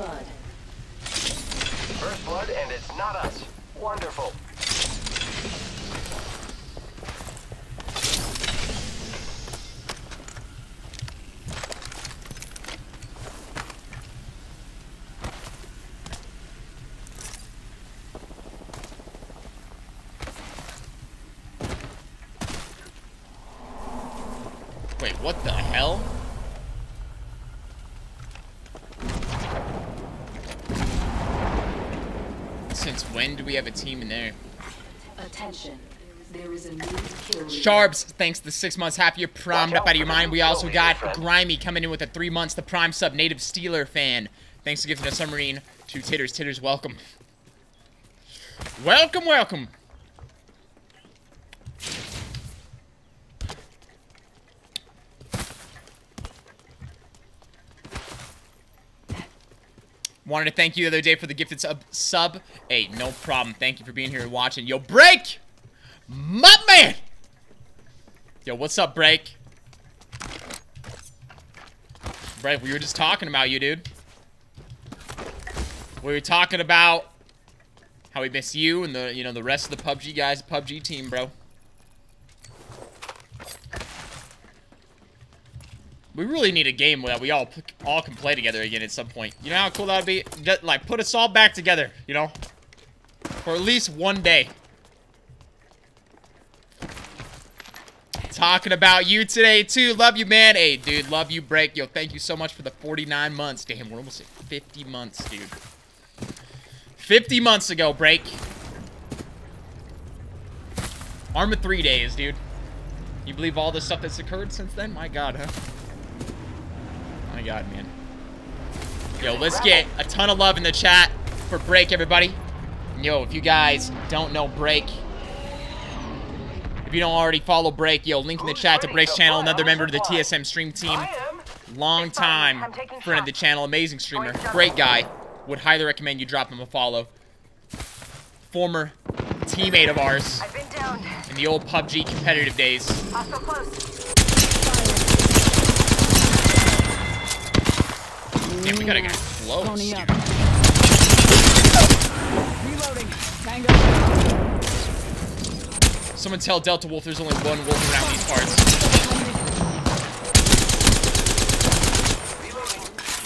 blood. First blood, and it's not us. Wonderful. Wait, what the hell? Since when do we have a team in there? Attention. There is a new kill. Sharps, thanks to the 6 months, half your primed up out of your mind. We also got Grimy coming in with a 3 months, the prime sub, native Steeler fan. Thanks for giving us submarine to Titters. Titters, welcome. Welcome, welcome. Wanted to thank you the other day for the gifted sub. Hey, no problem. Thank you for being here and watching. Yo, Break! My man! Yo, what's up, Break? Break, we were just talking about you, dude. We were talking about how we miss you and the, you know, the rest of the PUBG guys, PUBG team, bro. We really need a game that we all can play together again at some point. You know how cool that would be? Just, like, put us all back together, you know? For at least one day. Talking about you today, too. Love you, man. Hey, dude, love you, Break. Yo, thank you so much for the 49 months. Damn, we're almost at 50 months, dude. 50 months ago, Break. Arma 3 days, dude. You believe all the stuff that's occurred since then? My God, huh? My God, man. Yo, let's get a ton of love in the chat for Break, everybody. Yo, if you guys don't know Break, if you don't already follow Break, yo, link in the chat to Break's channel, another member of the TSM stream team. Long time friend of the channel, amazing streamer, great guy. Would highly recommend you drop him a follow. Former teammate of ours in the old PUBG competitive days. Damn, we gotta get close. Tony up. Reloading. Mango. Someone tell Delta Wolf there's only one wolf around these parts.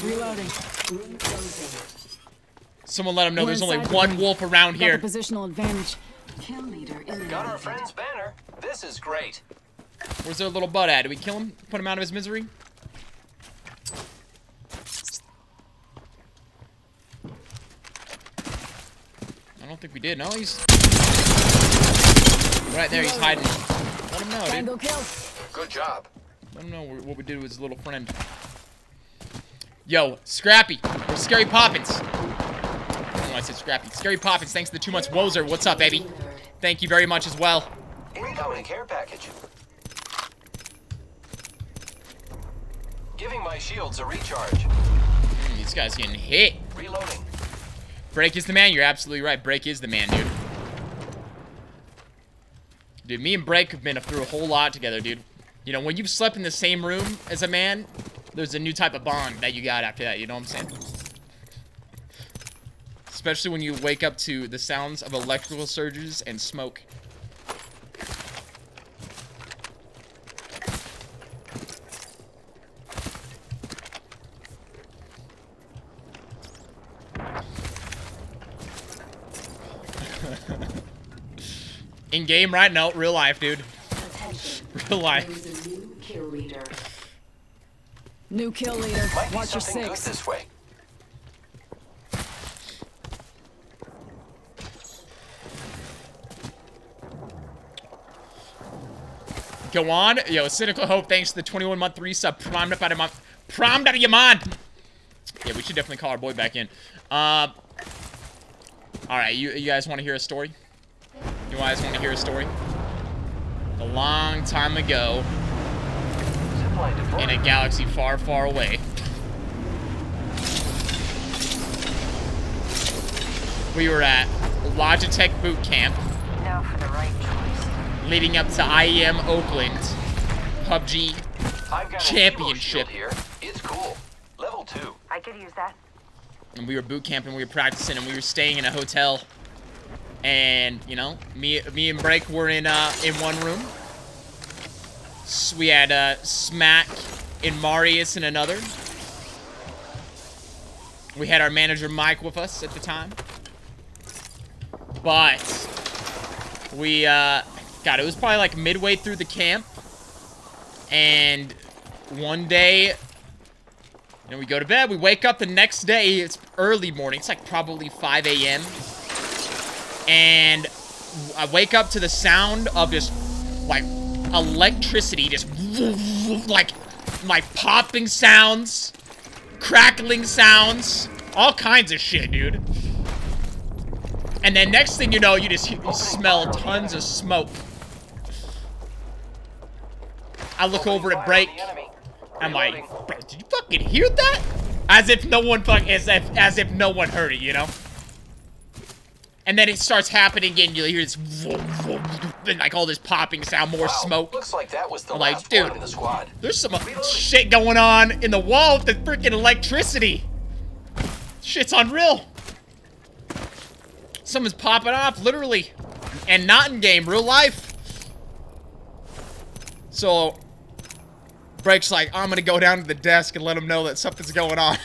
Reloading. Someone let him know there's only one wolf around here. Positional advantage. Kill leader in got our friend's banner. This is great. Where's their little butt at? Do we kill him? Put him out of his misery? I don't think we did. No, he's right there. He's hiding. Let him know, dude. Good job. Let him know what we did with his little friend. Yo, Scrappy. We're Scary Poppins. Oh, I said Scrappy. Scary Poppins, thanks for the 2 months. Wozer, what's up, baby? Thank you very much as well. Incoming care package. Giving my shields a recharge. These guys getting hit. Reloading. Break is the man. You're absolutely right. Break is the man, dude. Dude, me and Break have been through a whole lot together, dude. You know, when you've slept in the same room as a man, there's a new type of bond that you got after that. You know what I'm saying? Especially when you wake up to the sounds of electrical surges and smoke. In game, right? No, real life, dude. Attention. Real life. New kill leader. Watch your six. This way. Go on, yo. Cynical Hope, thanks to the 21-month resub. Primed out of your mind. Yeah, we should definitely call our boy back in. All right, you guys want to hear a story? You guys want to hear a story? A long time ago, in a galaxy far, far away, we were at Logitech Boot Camp, now for the right choice, leading up to IEM Oakland PUBG Championship. I've got a hero shield here. It's cool. Level 2. I could use that. and we were boot camping, we were practicing, and we were staying in a hotel. And, you know, me and Break were in one room. So we had Smack and Marius in another. We had our manager Mike with us at the time. But we, God, it was probably like midway through the camp. And one day, you know, we go to bed. We wake up the next day. It's early morning. It's like probably 5 a.m. And I wake up to the sound of just, like, electricity, just, like popping sounds, crackling sounds, all kinds of shit, dude. And then next thing you know, you just smell tons of smoke. I look over at Break, I'm like, bro, did you fucking hear that? As if no one heard it, you know? And then it starts happening again. You hear this, like all this popping sound, more smoke. Looks like that was the last one in the squad. There's some shit going on in the wall with the freaking electricity. Shit's unreal. Someone's popping off, literally, and not in game, real life. So, Break's like, I'm gonna go down to the desk and let them know that something's going on.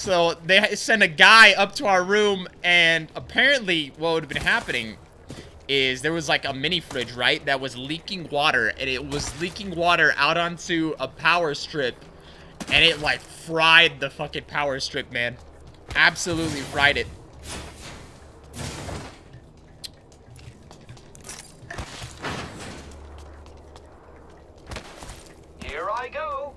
So they send a guy up to our room, and apparently what would have been happening is there was like a mini fridge, right, that was leaking water, and it was leaking water out onto a power strip, and it like fried the fucking power strip, man. Absolutely fried it. Here I go.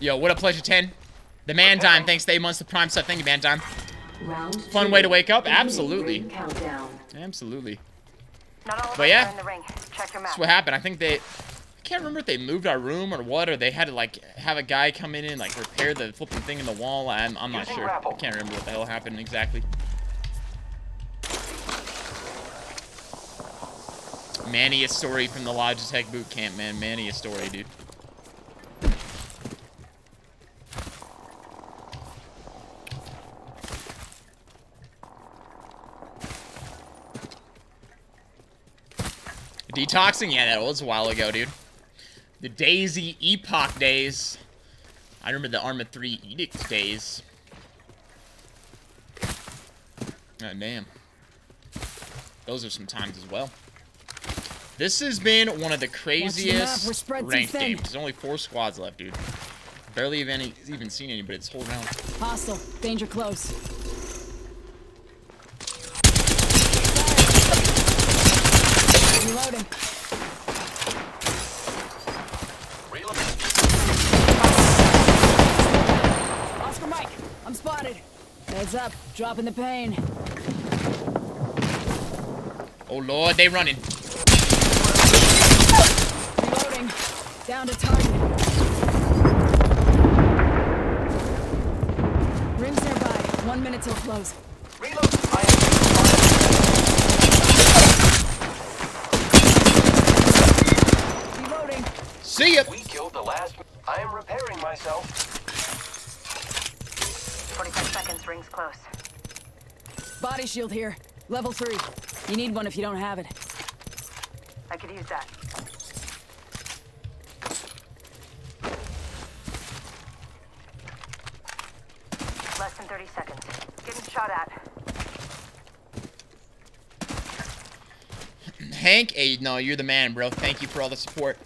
Yo, what a pleasure, 10. The man time. Thanks, they months the prime stuff. Thank you, man time. Fun way to wake up. Absolutely. Absolutely. But yeah, that's what happened. I think they... I can't remember if they moved our room or what, or they had to, like, have a guy come in and, like, repair the flipping thing in the wall. I'm not sure. I can't remember what the hell happened exactly. Manny Astori from the Logitech Boot Camp, man. Manny Astori, dude. Detoxing? Yeah, that was a while ago, dude. The Daisy Epoch days. I remember the Arma 3 Edict days. Oh, damn. Those are some times as well. This has been one of the craziest ranked games. There's only 4 squads left, dude. Barely even seen anybody this whole round. Hostile. Danger close. Reloading. Oscar Mike, I'm spotted. Heads up, dropping the pain. Oh lord, they running. Reloading. Down to target. Rings nearby. 1 minute till close. Reload. See ya. We killed the last. I am repairing myself. 45 seconds, rings close. Body shield here. Level 3. You need one if you don't have it. I could use that. Less than 30 seconds. Getting shot at. Hank, hey, no, you're the man, bro. Thank you for all the support.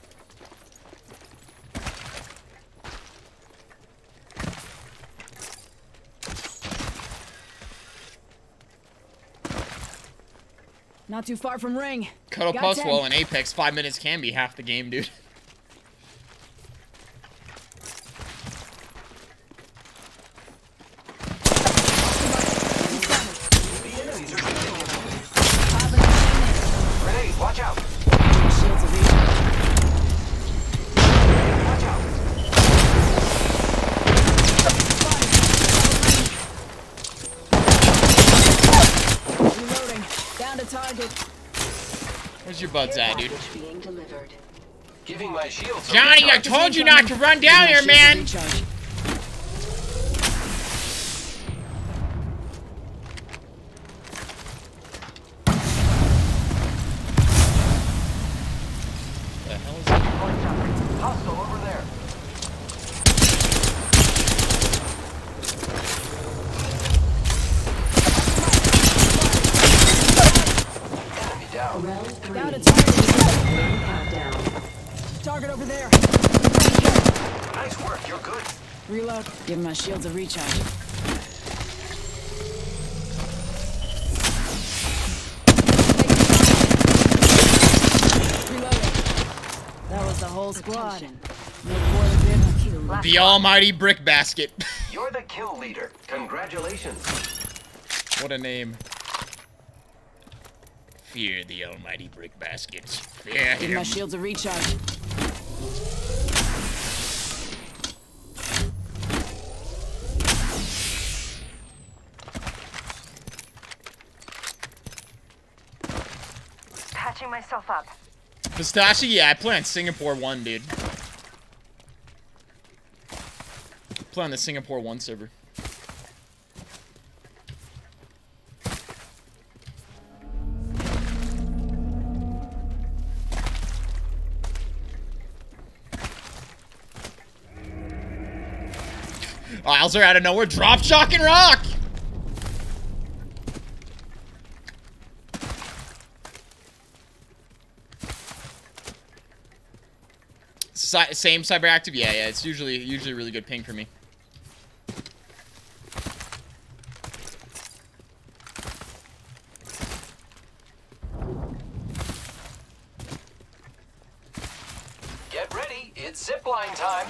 Not too far from ring. Cuddle Pulse Wall in Apex. 5 minutes can be half the game, dude. Grenade, watch out. Target. Where's your buds at, dude? Giving my shields Johnny, I told you not to run down here, man! Give my shields a recharge. That was the whole squad. The almighty Brick Basket. You're the kill leader. Congratulations. What a name. Fear the almighty Brick Basket. Fear him. Give my shields a recharge. Myself up. Pistache, yeah, I play on Singapore One, dude. Play on the Singapore One server. Alzer out of nowhere, drop, shock, and rock. Same cyberactive? Yeah, yeah. It's usually really good ping for me. Get ready. It's zipline time.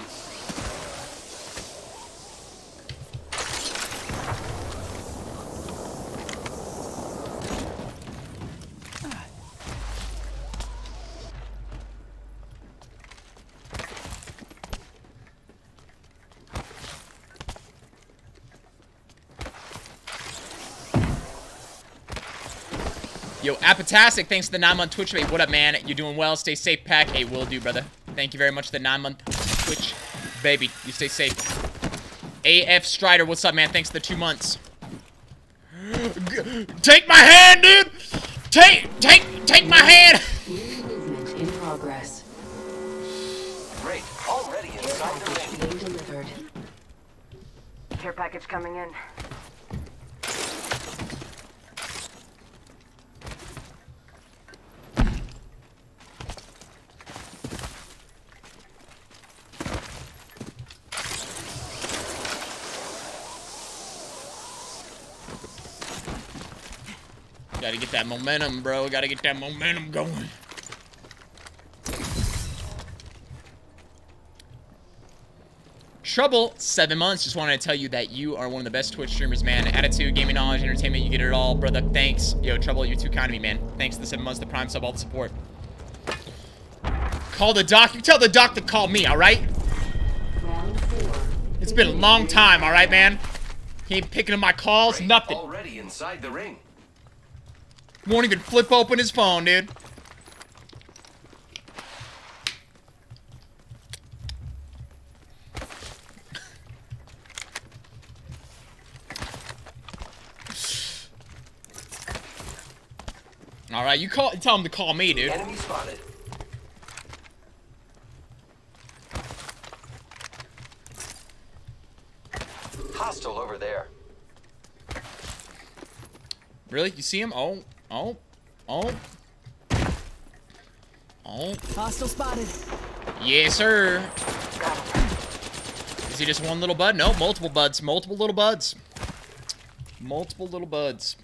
Yo, Patastic, thanks to the 9-month Twitch mate. What up, man? You doing well? Stay safe, Pack. Hey, will do, brother. Thank you very much for the 9-month Twitch. Baby, you stay safe. AF Strider, what's up, man? Thanks for the 2 months. Take my hand, dude! Take my hand! Movement in progress. Great. Already inside the ring. Being delivered. Care package coming in. Gotta get that momentum, bro. Gotta get that momentum going. Trouble, 7 months. Just wanted to tell you that you are one of the best Twitch streamers, man. Attitude, gaming knowledge, entertainment, you get it all, brother. Thanks. Yo, Trouble, you're too kind to me, man. Thanks for the 7 months, the prime sub, all the support. Call the doc. You tell the doc to call me, alright? It's been a long time, alright, man? He ain't picking up my calls, nothing. Already inside the ring. Won't even flip open his phone, dude. All right, tell him to call me, dude. Enemy spotted. Hostile over there. Really? You see him? Oh. Oh. Hostile spotted. Yes, sir. Is he just one little bud? No, multiple buds. Multiple little buds. Multiple little buds.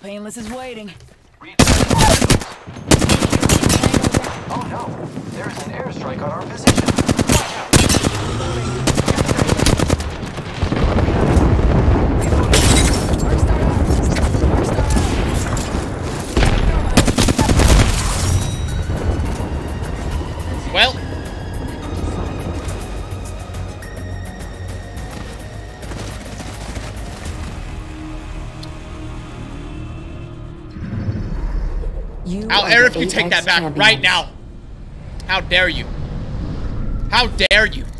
Painless is waiting. Oh no, there's an airstrike on our position. I'll air if you take that back right now. How dare you? How dare you?